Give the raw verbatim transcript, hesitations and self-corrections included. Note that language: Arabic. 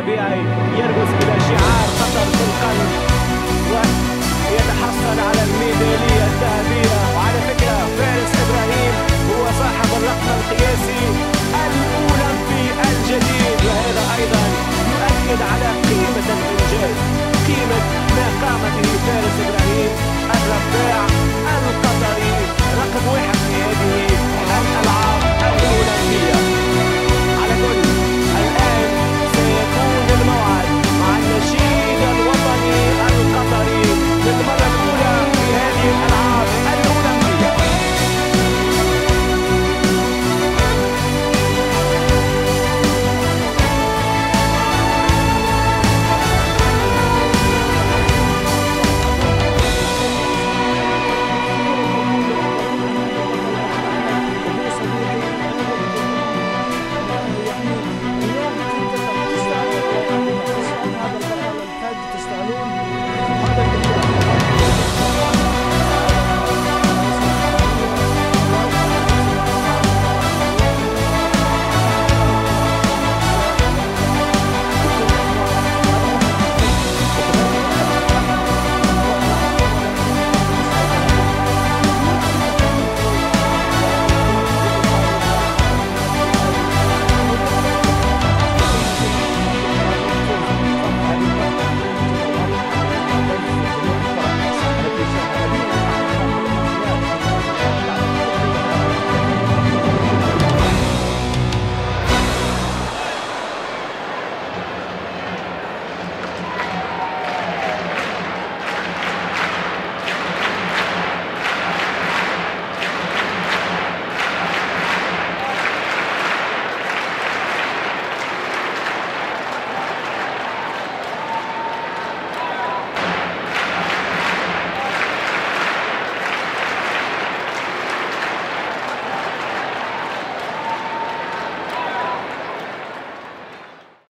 الربيعي يرقص بلا شعار خطر في القلب ويتحصل على الميدالية الذهبية. وعلى فكرة فارس إبراهيم هو صاحب اللقب القياسي الأولمبي الجديد، وهذا أيضا يؤكد على قيمة الإنجاز، قيمة ما قام به فارس إبراهيم الرباع.